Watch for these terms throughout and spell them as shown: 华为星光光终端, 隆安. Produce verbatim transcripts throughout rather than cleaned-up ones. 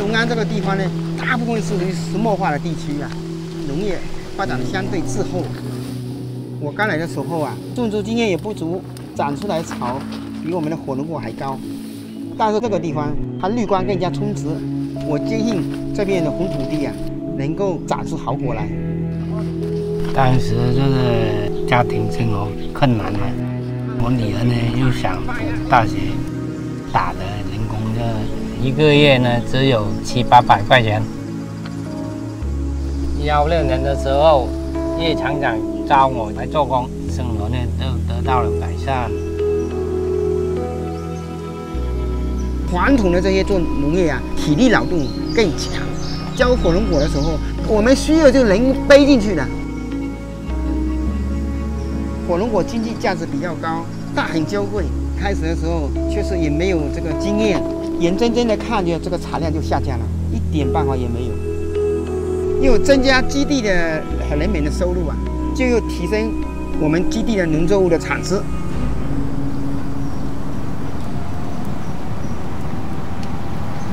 隆安这个地方呢，大部分是属于石墨化的地区啊，农业发展的相对滞后。我刚来的时候啊，种植经验也不足，长出来草比我们的火龙果还高。但是这个地方它绿光更加充实，我坚信这片的红土地啊，能够长出好果来。当时就是家庭生活困难嘛，我女儿呢又想读大学，打的人工就一个月呢只有七八百块钱。幺六年的时候，叶厂长招我来做工，生活呢都得到了改善。传统的这些做农业啊，体力劳动更强。交火龙果的时候，我们需要就能背进去的。火龙果经济价值比较高，但很娇贵。开始的时候确实也没有这个经验，眼睁睁的看着这个产量就下降了，一点办法也没有。又增加基地的人民的收入啊，就又提升我们基地的农作物的产值。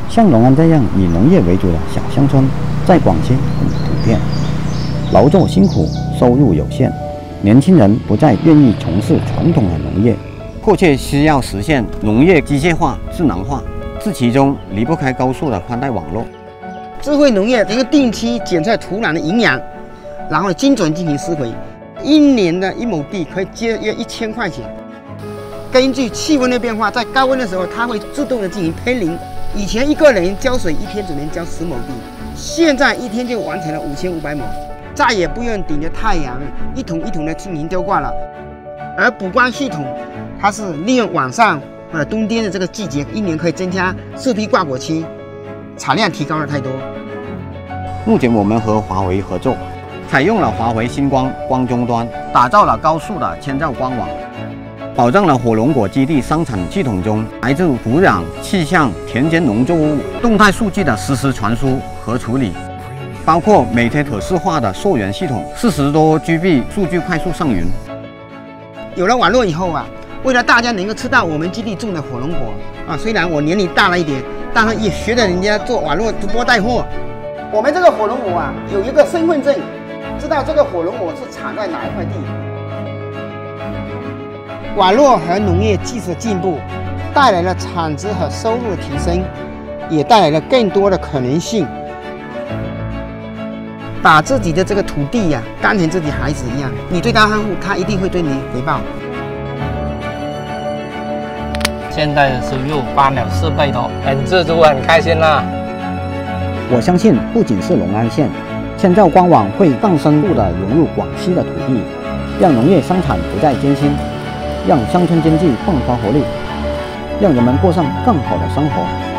像隆安这样以农业为主的小乡村，在广西很普遍。劳作辛苦，收入有限。年轻人不再愿意从事传统的农业，迫切需要实现农业机械化、智能化，这其中离不开高速的宽带网络。智慧农业能够定期检测土壤的营养，然后精准进行施肥。一年的一亩地可以节约一千块钱。根据气温的变化，在高温的时候，它会自动的进行喷淋。以前一个人浇水一天只能浇十亩地，现在一天就完成了五千五百亩。再也不用顶着太阳一桶一桶的进行浇灌了，而补光系统，它是利用晚上或者冬天的这个季节，一年可以增加四批挂果期，产量提高了太多。目前我们和华为合作，采用了华为星光光终端，打造了高速的千兆光网，保证了火龙果基地生产系统中来自土壤、气象、田间农作物动态数据的实时传输和处理。包括每天可视化的溯源系统，四十多 G B 数据快速上云。有了网络以后啊，为了大家能够吃到我们基地种的火龙果啊，虽然我年龄大了一点，但是也学着人家做网络直播带货。我们这个火龙果啊，有一个身份证，知道这个火龙果是产在哪一块地。网络和农业技术进步，带来了产值和收入的提升，也带来了更多的可能性。把自己的这个土地呀、啊，当成自己孩子一样，你对他呵护，他一定会对你回报。现在的收入翻了四倍多，很知足，很开心啦。我相信，不仅是隆安县，千兆光网会更深入地融入广西的土地，让农业生产不再艰辛，让乡村经济迸发活力，让人们过上更好的生活。